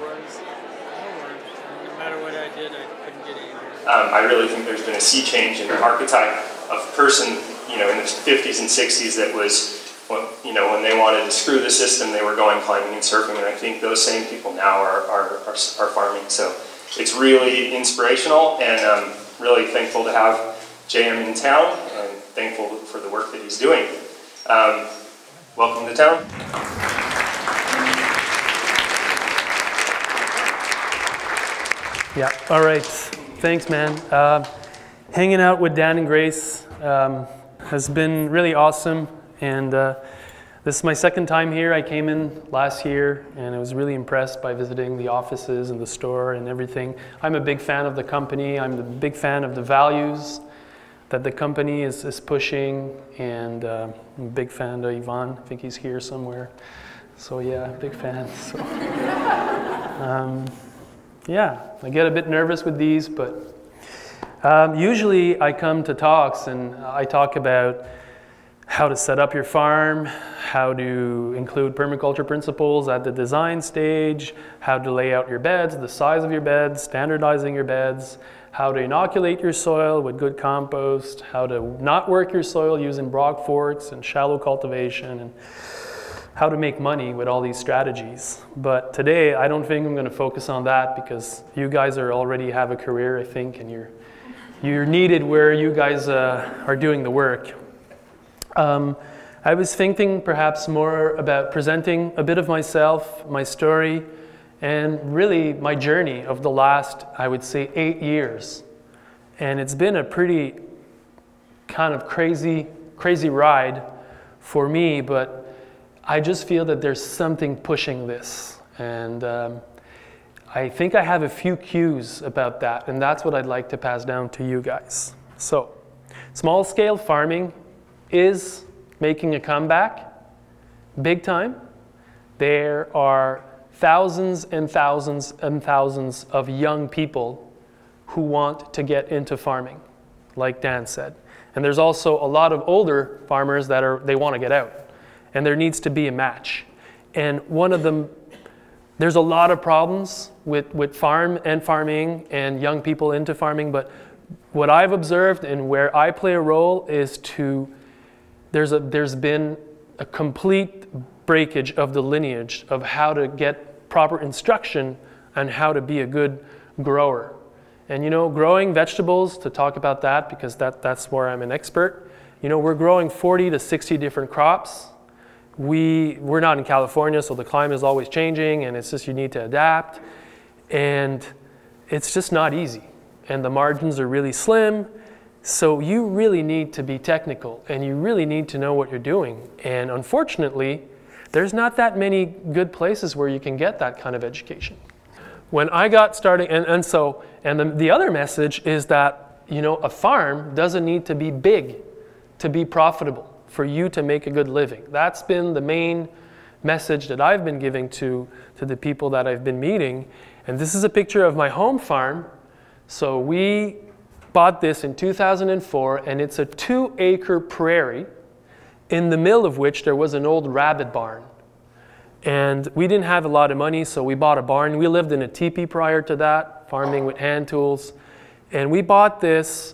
was, no matter what I did, I couldn't get anywhere. I really think there's been a sea change in the archetype of person, in the 50s and 60s that was, when they wanted to screw the system, they were going climbing and surfing, and I think those same people now are farming. So it's really inspirational, and I'm really thankful to have JM in town, and thankful for the work that he's doing. Welcome to town. Yeah, all right. Thanks, man. Hanging out with Dan and Grace has been really awesome. And this is my second time here. I came in last year, and I was really impressed by visiting the offices and the store and everything. I'm a big fan of the company. I'm a big fan of the values that the company is pushing. And I'm a big fan of Yvon. I think he's here somewhere. So yeah, big fan. So. Yeah, I get a bit nervous with these, but usually I come to talks, and I talk about how to set up your farm, how to include permaculture principles at the design stage, how to lay out your beds, the size of your beds, standardizing your beds, how to inoculate your soil with good compost, how to not work your soil using broad forks and shallow cultivation, and how to make money with all these strategies. But today, I don't think I'm gonna focus on that, because you guys are already have a career, I think, and you're needed where you guys are doing the work. I was thinking perhaps more about presenting a bit of myself, my story, and really my journey of the last, I would say, 8 years. And it's been a pretty kind of crazy ride for me, but I just feel that there's something pushing this. And I think I have a few cues about that, and that's what I'd like to pass down to you guys. So, small-scale farming is making a comeback, big time. There are thousands and thousands and thousands of young people who want to get into farming, like Dan said. And there's also a lot of older farmers that they want to get out. And there needs to be a match. And one of them, there's a lot of problems with farming and young people into farming, but what I've observed and where I play a role is to there's been a complete breakage of the lineage of how to get proper instruction on how to be a good grower. And growing vegetables, to talk about that, because that's where I'm an expert. We're growing 40 to 60 different crops. We're not in California, so the climate is always changing, and it's just you need to adapt. And it's just not easy. And the margins are really slim. So you really need to be technical, and you really need to know what you're doing. And unfortunately, there's not that many good places where you can get that kind of education. When I got started, and the other message is that, a farm doesn't need to be big to be profitable for you to make a good living. That's been the main message that I've been giving to the people that I've been meeting. And this is a picture of my home farm. So we bought this in 2004, and it's a 2-acre prairie, in the middle of which there was an old rabbit barn. And we didn't have a lot of money, so we bought a barn. We lived in a teepee prior to that, farming with hand tools. And we bought this,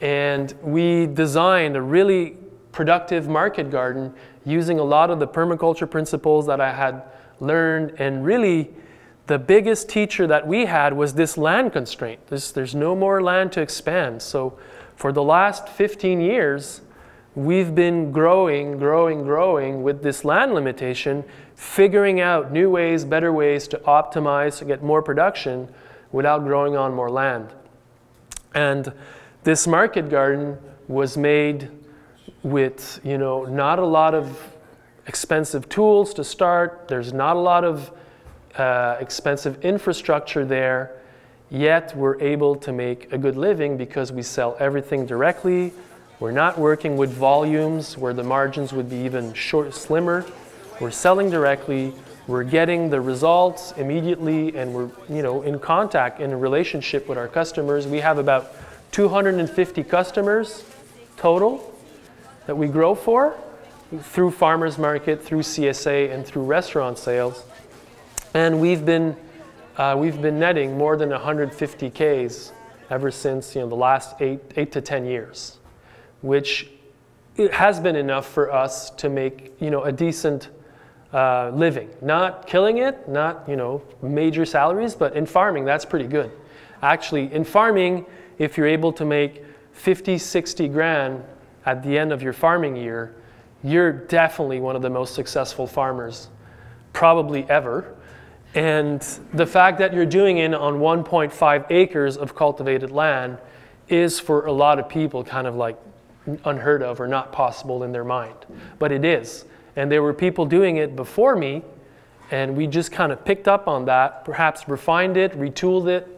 and we designed a really productive market garden using a lot of the permaculture principles that I had learned. And really, the biggest teacher that we had was this land constraint. There's no more land to expand. So for the last 15 years, we've been growing with this land limitation, figuring out new ways, better ways to optimize, to get more production without growing on more land. And this market garden was made with, not a lot of expensive tools to start. There's not a lot of expensive infrastructure there, yet we're able to make a good living because we sell everything directly. We're not working with volumes where the margins would be even slimmer. We're selling directly. We're getting the results immediately, and we're in contact, in a relationship with our customers. We have about 250 customers total that we grow for through farmers market, through CSA, and through restaurant sales. And we've been we've been netting more than 150 Ks ever since the last eight to 10 years, which has been enough for us to make a decent living. Not killing it, not major salaries, but in farming that's pretty good. Actually, in farming, if you're able to make 50, 60 grand at the end of your farming year, you're definitely one of the most successful farmers probably ever. And the fact that you're doing it on 1.5 acres of cultivated land is, for a lot of people, kind of like unheard of or not possible in their mind. But it is. And there were people doing it before me, and we just kind of picked up on that, perhaps refined it, retooled it,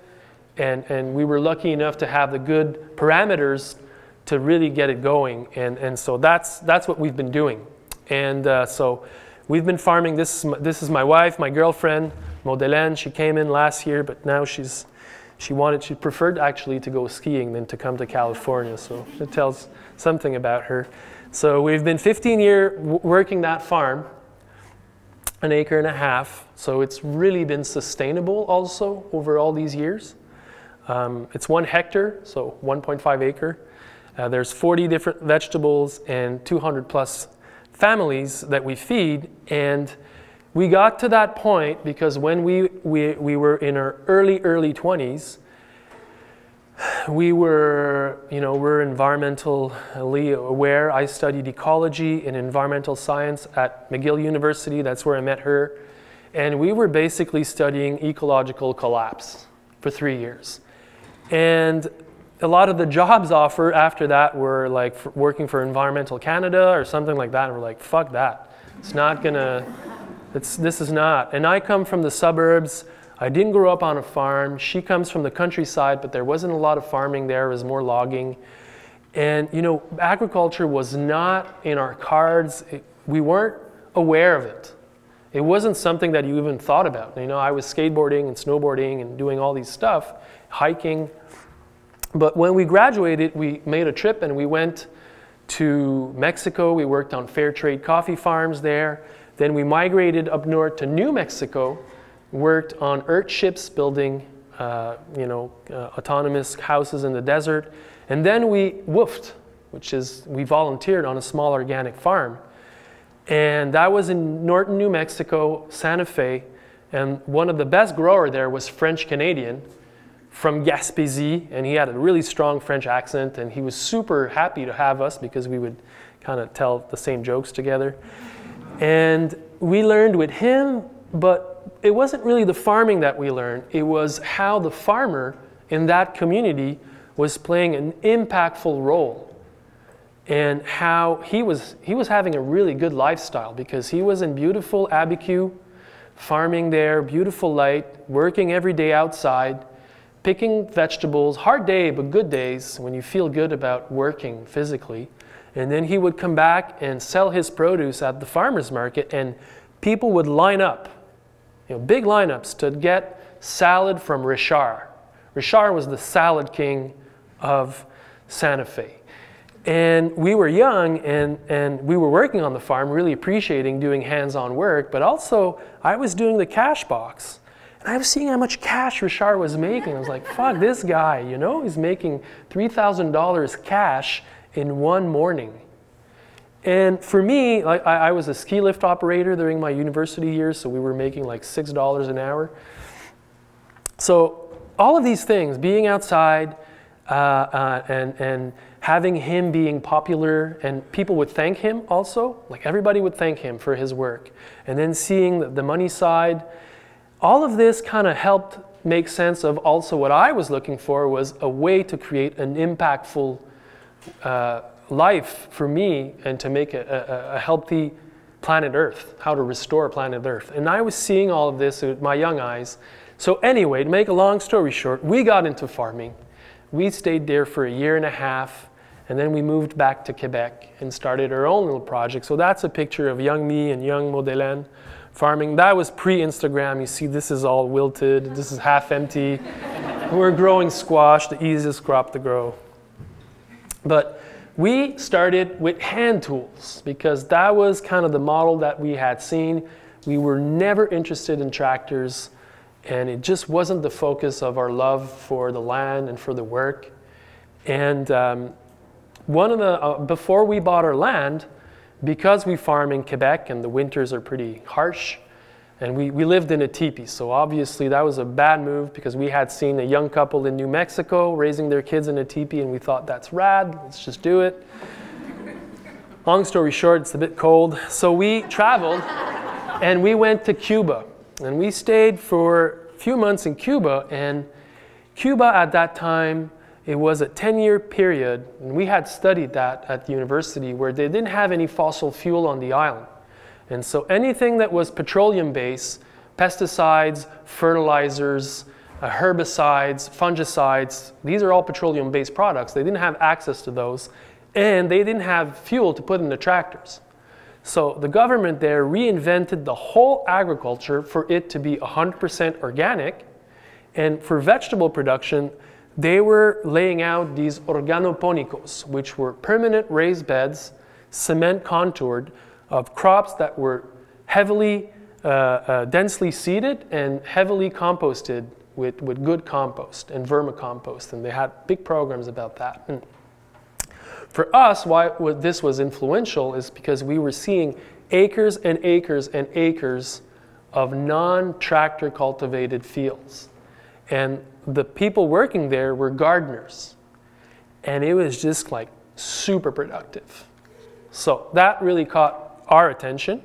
and we were lucky enough to have the good parameters to really get it going. And so that's what we've been doing. And so we've been farming. This is my wife, my girlfriend, Modelaine. She came in last year, but now she preferred actually to go skiing than to come to California. So it tells something about her. So we've been 15 years working that farm, an acre and a half. So it's really been sustainable also over all these years. It's 1 hectare, so 1.5 acre. There's 40 different vegetables and 200 plus families that we feed. And we got to that point because when we were in our early 20s, we were, we're environmentally aware. I studied ecology and environmental science at McGill University. That's where I met her. And we were basically studying ecological collapse for 3 years. And a lot of the jobs offered after that were like working for Environmental Canada or something like that. And we're like, fuck that. It's not gonna, this is not. And I come from the suburbs. I didn't grow up on a farm. She comes from the countryside, but there wasn't a lot of farming there. It was more logging. And agriculture was not in our cards. We weren't aware of it. It wasn't something that you even thought about. I was skateboarding and snowboarding and doing all these stuff, hiking. But when we graduated, we made a trip and we went to Mexico. We worked on fair trade coffee farms there. Then we migrated up north to New Mexico, worked on earth ships, building autonomous houses in the desert. And then we woofed, which is we volunteered on a small organic farm. And that was in Norton, New Mexico, Santa Fe. And one of the best growers there was French Canadian from Gaspésie, and he had a really strong French accent, and he was super happy to have us because we would kind of tell the same jokes together. And we learned with him, but it wasn't really the farming that we learned. It was how the farmer in that community was playing an impactful role and how he was having a really good lifestyle because he was in beautiful Abiquiu, farming there, beautiful light, working every day outside, picking vegetables, hard day, but good days when you feel good about working physically. And then he would come back and sell his produce at the farmer's market, and people would line up, big lineups to get salad from Rishar. Rishar was the salad king of Santa Fe. And we were young, and we were working on the farm, really appreciating doing hands-on work, but also I was doing the cash box. And I was seeing how much cash Rishar was making. I was like, fuck, this guy, he's making $3,000 cash in one morning. And for me, I was a ski lift operator during my university years, so we were making like $6 an hour. So all of these things, being outside and having him being popular, and people would thank him also, like everybody would thank him for his work. And then seeing the money side, all of this kind of helped make sense of also what I was looking for was a way to create an impactful life for me and to make a healthy planet Earth, how to restore planet Earth. And I was seeing all of this with my young eyes. So anyway, to make a long story short, we got into farming. We stayed there for 1.5 years, and then we moved back to Quebec and started our own little project. So that's a picture of young me and young Modelaine farming. That was pre-Instagram. You see, this is all wilted. This is half empty. We're growing squash, the easiest crop to grow. But we started with hand tools because that was kind of the model that we had seen. We were never interested in tractors. And it just wasn't the focus of our love for the land and for the work. And before we bought our land, because we farm in Quebec and the winters are pretty harsh, and we lived in a teepee, so obviously that was a bad move because we had seen a young couple in New Mexico raising their kids in a teepee, and we thought, that's rad, let's just do it. Long story short, it's a bit cold. So we traveled and we went to Cuba. And we stayed for a few months in Cuba, and Cuba at that time, it was a 10-year period, and we had studied that at the university, where they didn't have any fossil fuel on the island. And so anything that was petroleum-based, pesticides, fertilizers, herbicides, fungicides, these are all petroleum-based products. They didn't have access to those, and they didn't have fuel to put in the tractors. So the government there reinvented the whole agriculture for it to be 100% organic. And for vegetable production, they were laying out these organoponicos, which were permanent raised beds, cement contoured, of crops that were heavily, densely seeded and heavily composted with good compost and vermicompost. And they had big programs about that. And for us, why this was influential is because we were seeing acres and acres and acres of non-tractor cultivated fields. And the people working there were gardeners. And it was just like super productive. So that really caught our attention.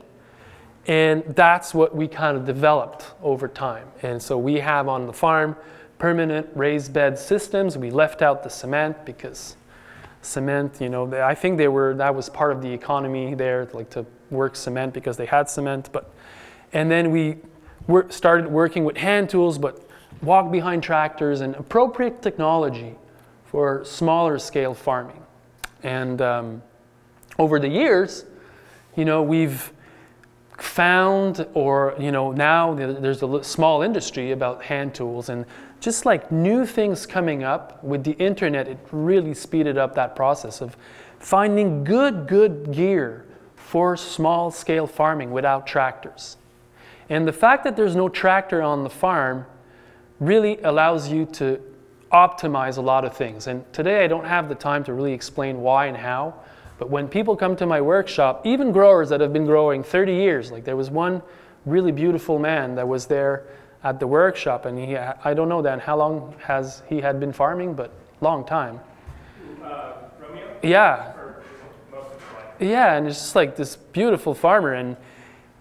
And that's what we kind of developed over time. And so we have on the farm permanent raised bed systems. We left out the cement because cement, you know, I think that was part of the economy there, like to work cement because they had cement. And then we started working with hand tools, but walk behind tractors and appropriate technology for smaller scale farming. And over the years, you know, we've found, or, you know, now there's a small industry about hand tools, and just like new things coming up with the internet, it really speeded up that process of finding good gear for small scale farming without tractors. And the fact that there's no tractor on the farm really allows you to optimize a lot of things. And today I don't have the time to really explain why and how, but when people come to my workshop, even growers that have been growing 30 years, like there was one really beautiful man that was there at the workshop, and he, I don't know Dan, how long has he had been farming, but long time. Romeo? Yeah. Or most of his life. Yeah, and it's just like this beautiful farmer, and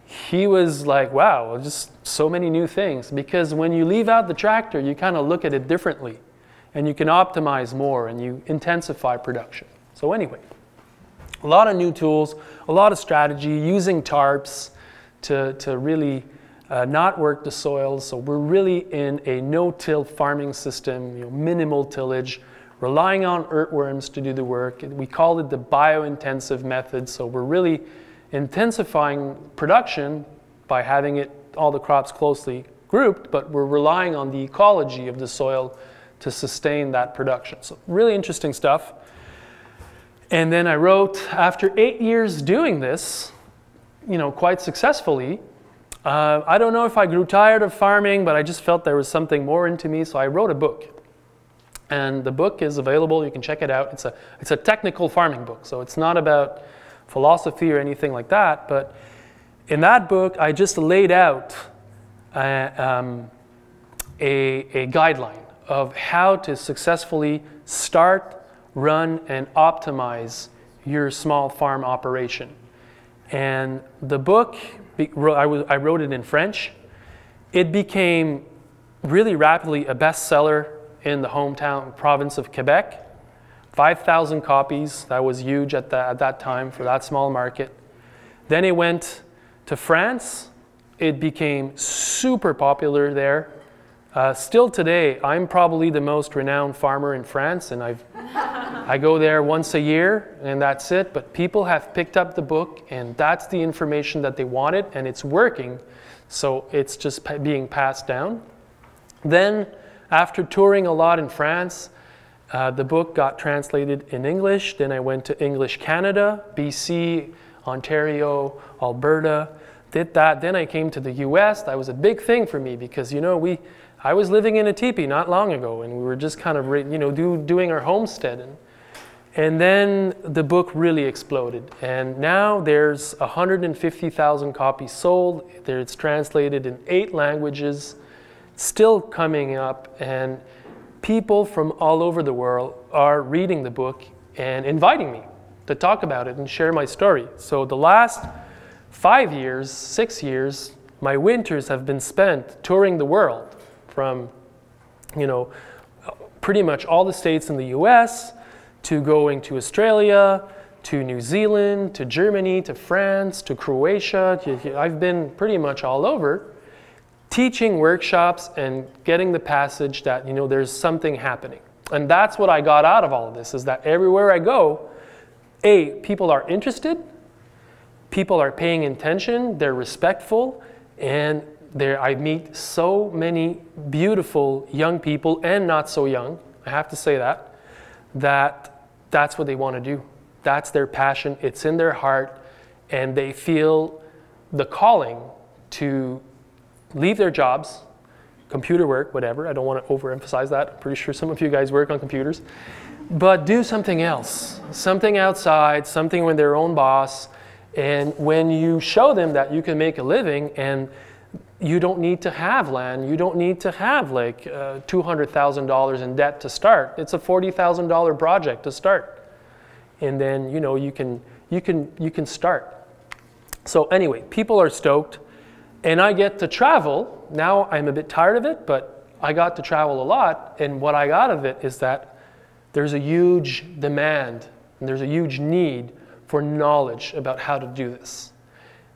he was like, wow, just so many new things. Because when you leave out the tractor, you kind of look at it differently, and you can optimize more, and you intensify production. So anyway, a lot of new tools, a lot of strategy, using tarps to really not work the soil. So we're really in a no-till farming system, you know, minimal tillage, relying on earthworms to do the work. We call it the bio-intensive method. So we're really intensifying production by having it all the crops closely grouped, but we're relying on the ecology of the soil to sustain that production. So really interesting stuff. And then I wrote, after 8 years doing this, you know, quite successfully, I don't know if I grew tired of farming, but I just felt there was something more into me, so I wrote a book. And the book is available, you can check it out. It's a technical farming book, so it's not about philosophy or anything like that, but in that book, I just laid out a guideline of how to successfully start, run, and optimize your small farm operation. And the book, I wrote it in French. It became really rapidly a bestseller in the hometown province of Quebec. 5,000 copies, that was huge at that time for that small market. Then it went to France. It became super popular there. Still today, I'm probably the most renowned farmer in France, and I go there once a year, and that's it. But people have picked up the book, and that's the information that they wanted, and it's working. So it's just being passed down. Then, after touring a lot in France, the book got translated in English. Then I went to English Canada, BC, Ontario, Alberta. Did that. Then I came to the U.S. That was a big thing for me because, you know, I was living in a teepee not long ago, and we were just kind of, you know, doing our homestead. And then the book really exploded. And now there's 150,000 copies sold. It's translated in 8 languages, still coming up. And people from all over the world are reading the book and inviting me to talk about it and share my story. So the last 6 years, my winters have been spent touring the world from, you know, pretty much all the states in the US, to going to Australia, to New Zealand, to Germany, to France, to Croatia. I've been pretty much all over teaching workshops and getting the passage that, you know, there's something happening. And that's what I got out of all of this, is that everywhere I go, A, people are interested, people are paying attention, they're respectful, and I meet so many beautiful young people and not so young, I have to say that, that's what they want to do. That's their passion, it's in their heart, and they feel the calling to leave their jobs, computer work, whatever. I don't want to overemphasize that. I'm pretty sure some of you guys work on computers. But do something else, something outside, something with their own boss. And when you show them that you can make a living and you don't need to have land, you don't need to have like $200,000 in debt to start. It's a $40,000 project to start. And then, you know, you can start. So anyway, people are stoked. And I get to travel. Now I'm a bit tired of it, but I got to travel a lot. And what I got out of it is that there's a huge demand and there's a huge need for knowledge about how to do this.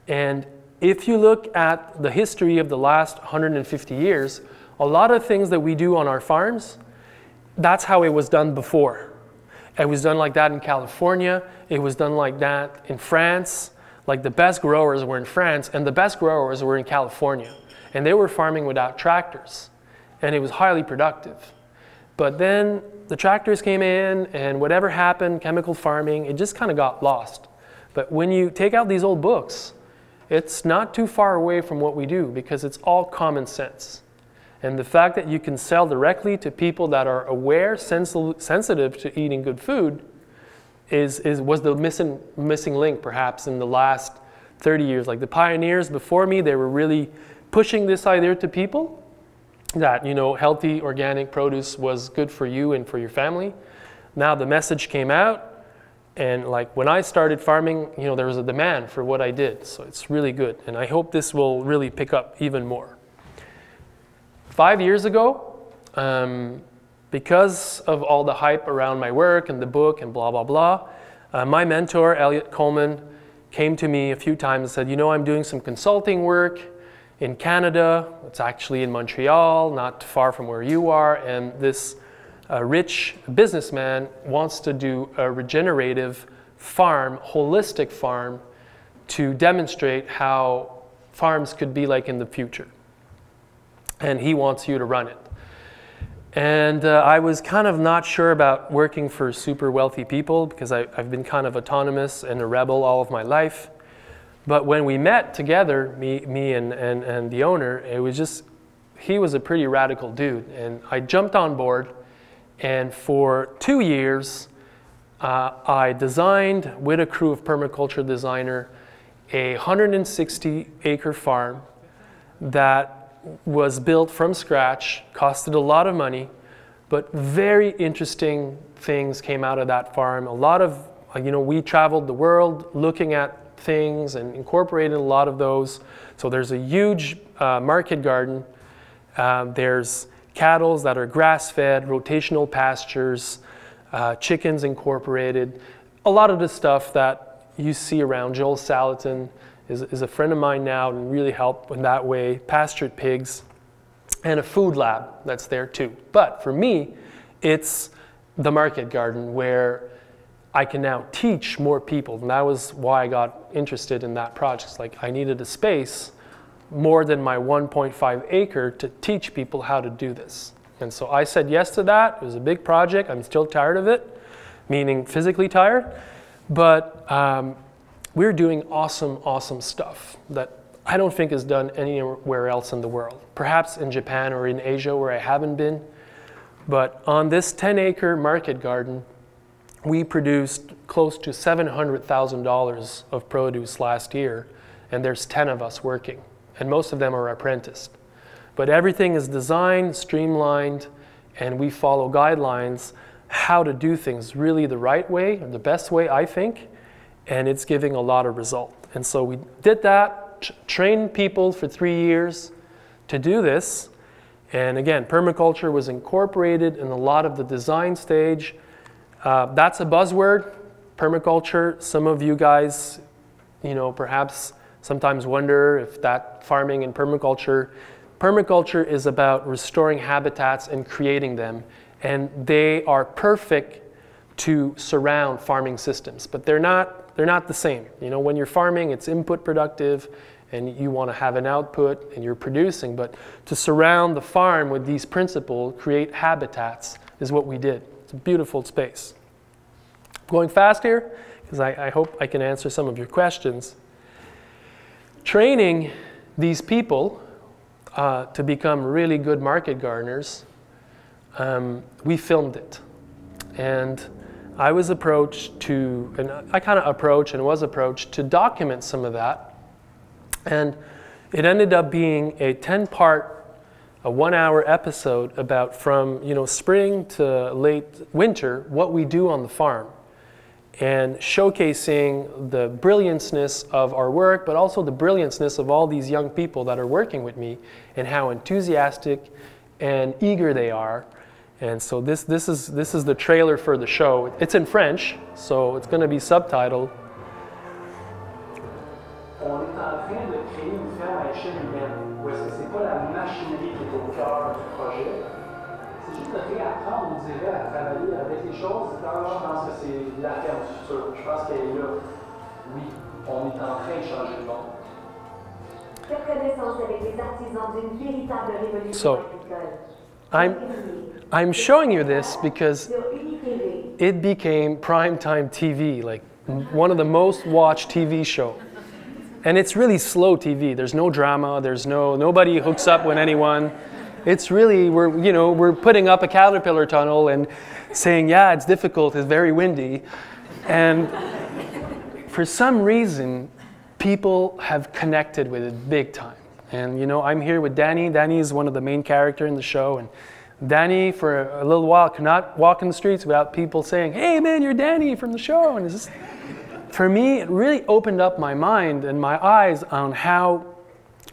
And if you look at the history of the last 150 years, a lot of things that we do on our farms, that's how it was done before. It was done like that in California. It was done like that in France. Like the best growers were in France and the best growers were in California. And they were farming without tractors. And it was highly productive. But then the tractors came in and whatever happened, chemical farming, it just kind of got lost. But when you take out these old books, it's not too far away from what we do because it's all common sense. And the fact that you can sell directly to people that are aware, sensitive to eating good food, was the missing link perhaps in the last 30 years. Like the pioneers before me, they were really pushing this idea to people that, you know, healthy organic produce was good for you and for your family. Now the message came out, and like when I started farming, you know, there was a demand for what I did. So it's really good, and I hope this will really pick up even more. 5 years ago, because of all the hype around my work and the book and blah, blah, blah, my mentor, Elliot Coleman, came to me a few times and said, you know, I'm doing some consulting work in Canada. It's actually in Montreal, not far from where you are. And this rich businessman wants to do a regenerative farm, holistic farm, to demonstrate how farms could be like in the future. And he wants you to run it. And I was kind of not sure about working for super wealthy people because I've been kind of autonomous and a rebel all of my life. But when we met together, me and the owner, it was just, he was a pretty radical dude. And I jumped on board, and for 2 years, I designed with a crew of permaculture designer a 160-acre farm that was built from scratch, costed a lot of money, but very interesting things came out of that farm. A lot of, you know, we traveled the world looking at things and incorporated a lot of those. So there's a huge market garden. There's cattle that are grass-fed, rotational pastures, chickens incorporated. A lot of the stuff that you see around. Joel Salatin is a friend of mine now and really helped in that way. Pastured pigs and a food lab that's there too. But for me, it's the market garden where I can now teach more people. And that was why I got interested in that project. Like I needed a space more than my 1.5 acre to teach people how to do this. And so I said yes to that. It was a big project. I'm still tired of it, meaning physically tired. But we're doing awesome, awesome stuff that I don't think is done anywhere else in the world. Perhaps in Japan or in Asia where I haven't been. But on this 10-acre market garden, we produced close to $700,000 of produce last year, and there's 10 of us working, and most of them are apprenticed. But everything is designed, streamlined, and we follow guidelines how to do things really the right way, or the best way, I think, and it's giving a lot of result. And so we did that, trained people for 3 years to do this, and again, permaculture was incorporated in a lot of the design stage. That's a buzzword, permaculture. Some of you guys, you know, perhaps sometimes wonder if that farming and permaculture. Permaculture is about restoring habitats and creating them, and they are perfect to surround farming systems, but they're not the same. You know, when you're farming, it's input productive, and you want to have an output, and you're producing, but to surround the farm with these principles, create habitats, is what we did. It's a beautiful space. I'm going fast here, because I hope I can answer some of your questions. Training these people to become really good market gardeners, we filmed it. And I was approached to, and I kind of approached and was approached to document some of that. And it ended up being a 10-part a 1-hour episode about from, you know, spring to late winter, what we do on the farm, and showcasing the brilliantness of our work, but also the brilliantness of all these young people that are working with me and how enthusiastic and eager they are. And so this is the trailer for the show. It's in French, so it's going to be subtitled. So, I'm showing you this because it became primetime TV, like one of the most watched TV shows. And it's really slow TV. There's no drama. There's nobody hooks up with anyone. It's really, we're putting up a caterpillar tunnel and saying, yeah, it's difficult, it's very windy. And for some reason, people have connected with it big time. And you know, I'm here with Danny. Danny is one of the main characters in the show. And Danny, for a little while, could not walk in the streets without people saying, hey man, you're Danny from the show. And it's just, for me, it really opened up my mind and my eyes on how,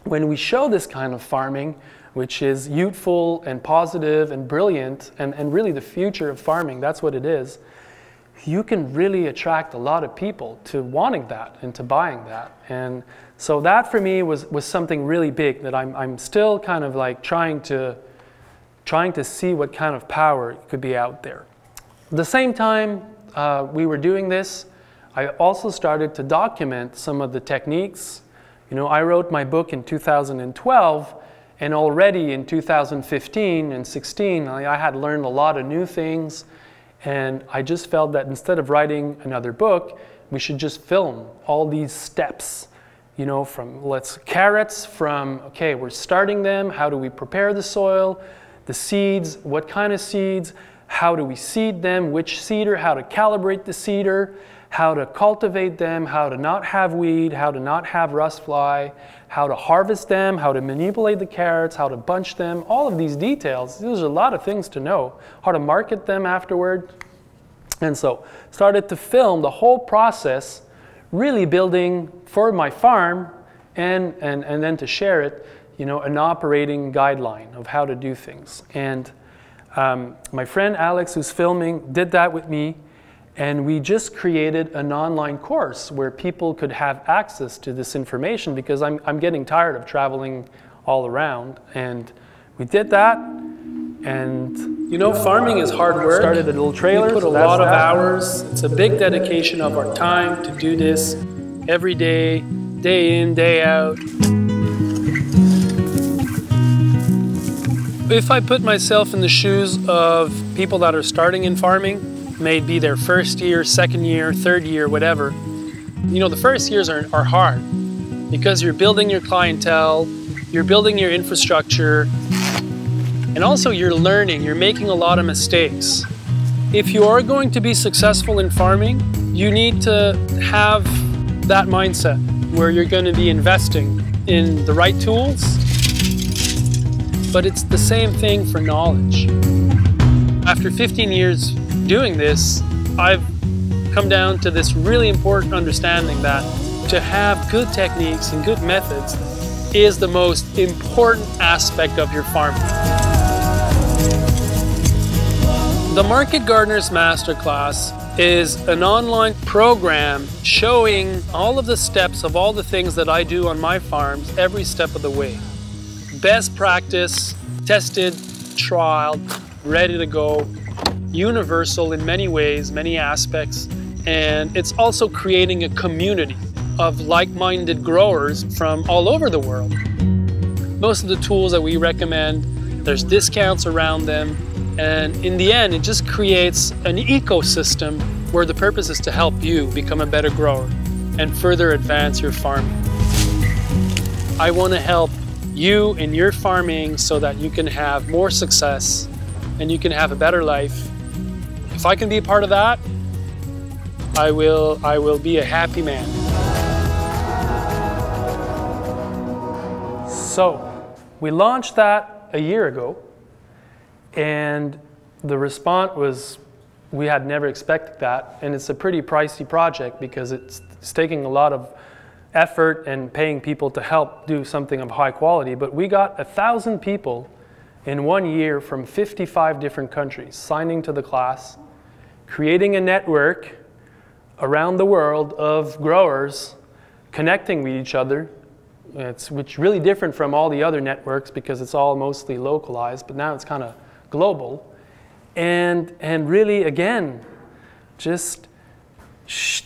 when we show this kind of farming, which is youthful and positive and brilliant, and really the future of farming, that's what it is, you can really attract a lot of people to wanting that and to buying that. And so that for me was something really big that I'm still kind of like trying to see what kind of power could be out there. At the same time we were doing this, I also started to document some of the techniques. You know, I wrote my book in 2012, and already in 2015 and 16, I had learned a lot of new things, and I just felt that instead of writing another book, we should just film all these steps. You know, from carrots, from okay, we're starting them, how do we prepare the soil, the seeds, what kind of seeds, how do we seed them, which seeder, how to calibrate the seeder, how to cultivate them, how to not have weed, how to not have rust fly, how to harvest them, how to manipulate the carrots, how to bunch them, all of these details. There's a lot of things to know. How to market them afterward. And so started to film the whole process, really building for my farm and then to share it, you know, an operating guideline of how to do things. And my friend Alex, who's filming, did that with me. And we just created an online course where people could have access to this information because I'm getting tired of traveling all around. And we did that. And you know, farming is hard work. Started a little trailer. We put a lot of hours. It's a big dedication of our time to do this every day, day in, day out. If I put myself in the shoes of people that are starting in farming, maybe their first year, second year, third year, whatever. You know, the first years are hard. because you're building your clientele, you're building your infrastructure, and also you're learning, you're making a lot of mistakes. If you are going to be successful in farming, you need to have that mindset where you're going to be investing in the right tools, but it's the same thing for knowledge. After 15 years doing this, I've come down to this really important understanding that to have good techniques and good methods is the most important aspect of your farming. The Market Gardeners Masterclass is an online program showing all of the steps of all the things that I do on my farms every step of the way. Best practice, tested, trialed, ready to go, universal in many ways, many aspects, and it's also creating a community of like-minded growers from all over the world. Most of the tools that we recommend, there's discounts around them, and in the end, it just creates an ecosystem where the purpose is to help you become a better grower and further advance your farming. I want to help you in your farming so that you can have more success and you can have a better life. If I can be a part of that, I will be a happy man. So, we launched that a year ago, and the response was, we had never expected that, and it's a pretty pricey project because it's taking a lot of effort and paying people to help do something of high quality, but we got 1,000 people in 1 year from 55 different countries signing to the class, creating a network around the world of growers connecting with each other, which is really different from all the other networks because it's all mostly localized, but now it's kind of global. And really, again, just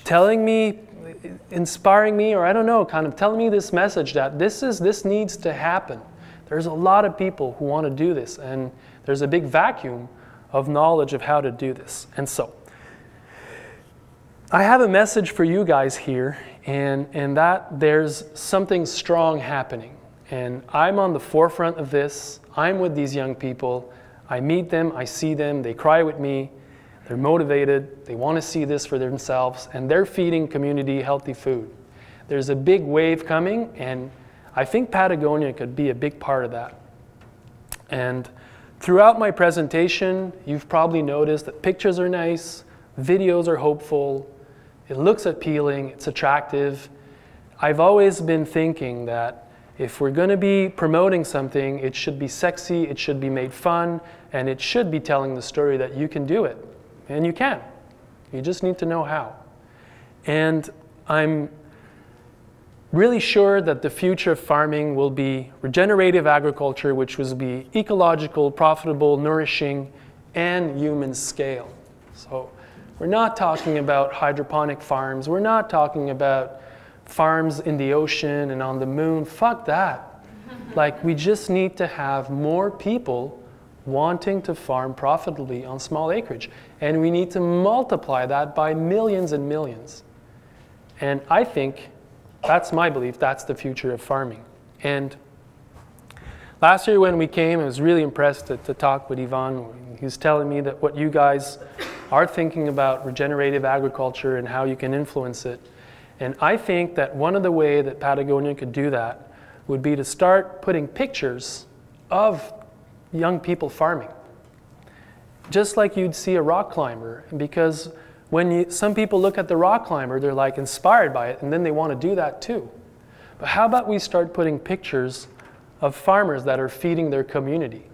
telling me, inspiring me, or I don't know, kind of telling me this message that this needs to happen. There's a lot of people who want to do this, and there's a big vacuum of knowledge of how to do this. And so, I have a message for you guys here, and that there's something strong happening. And I'm on the forefront of this. I'm with these young people. I meet them, I see them, they cry with me. They're motivated, they want to see this for themselves, and they're feeding community healthy food. There's a big wave coming, and I think Patagonia could be a big part of that. And throughout my presentation, you've probably noticed that pictures are nice, videos are hopeful, it looks appealing, it's attractive. I've always been thinking that if we're going to be promoting something, it should be sexy, it should be made fun, and it should be telling the story that you can do it. And you can. You just need to know how. And I'm really sure that the future of farming will be regenerative agriculture, which will be ecological, profitable, nourishing, and human scale. So we're not talking about hydroponic farms. We're not talking about farms in the ocean and on the moon. Fuck that. Like, we just need to have more people wanting to farm profitably on small acreage. And we need to multiply that by millions and millions. And I think that's my belief. That's the future of farming. And last year when we came, I was really impressed to talk with Yvon. He was telling me that what you guys are thinking about regenerative agriculture and how you can influence it. And I think that one of the ways that Patagonia could do that would be to start putting pictures of young people farming, just like you'd see a rock climber. Because some people look at the rock climber, they're like inspired by it, and then they want to do that too. But how about we start putting pictures of farmers that are feeding their community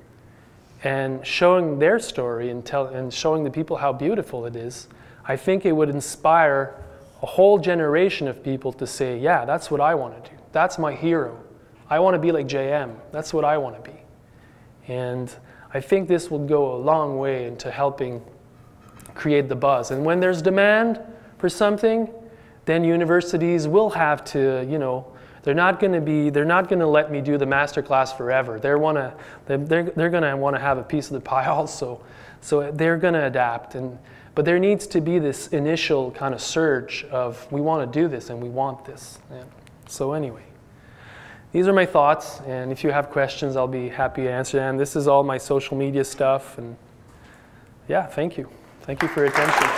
and showing their story and showing the people how beautiful it is? I think it would inspire a whole generation of people to say, yeah, that's what I want to do. That's my hero. I want to be like JM. That's what I want to be. And I think this will go a long way into helping create the buzz. And when there's demand for something, then universities will have to, you know, they're not going to let me do the masterclass forever. They're going to want to have a piece of the pie also. So they're going to adapt. But there needs to be this initial kind of surge of, we want to do this and we want this. Yeah. So anyway. these are my thoughts, and if you have questions, I'll be happy to answer them. This is all my social media stuff, and yeah, thank you. Thank you for your attention.